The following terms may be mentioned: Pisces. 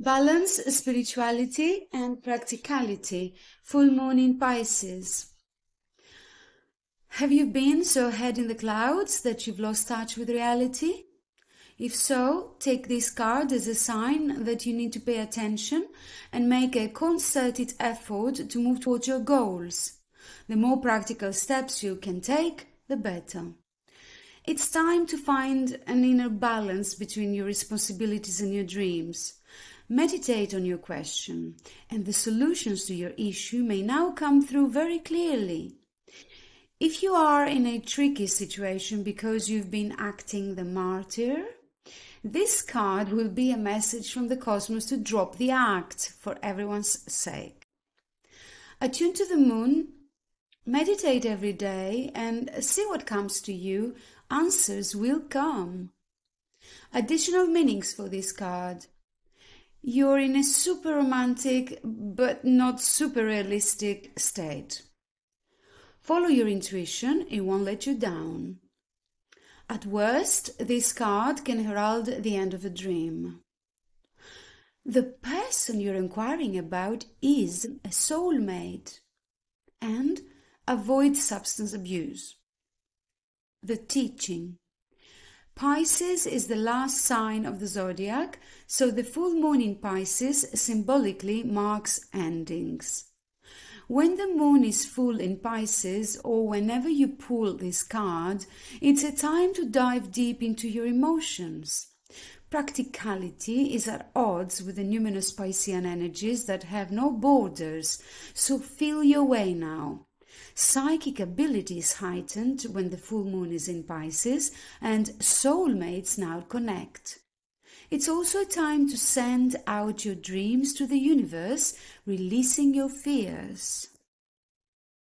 Balance, spirituality and practicality. Full moon in Pisces. Have you been so head in the clouds that you've lost touch with reality? If so, take this card as a sign that you need to pay attention and make a concerted effort to move towards your goals. The more practical steps you can take, the better. It's time to find an inner balance between your responsibilities and your dreams. Meditate on your question, and the solutions to your issue may now come through very clearly. If you are in a tricky situation because you've been acting the martyr, this card will be a message from the cosmos to drop the act for everyone's sake. Attune to the moon, meditate every day, and see what comes to you. Answers will come. Additional meanings for this card. You're in a super romantic but not super realistic state. Follow your intuition, it won't let you down. At worst, this card can herald the end of a dream. The person you're inquiring about is a soulmate. And avoid substance abuse. The teaching. Pisces is the last sign of the zodiac, so the full moon in Pisces symbolically marks endings. When the moon is full in Pisces, or whenever you pull this card, it's a time to dive deep into your emotions. Practicality is at odds with the numerous Piscean energies that have no borders, so feel your way now. Psychic ability is heightened when the full moon is in Pisces, and soulmates now connect. It's also a time to send out your dreams to the universe, releasing your fears.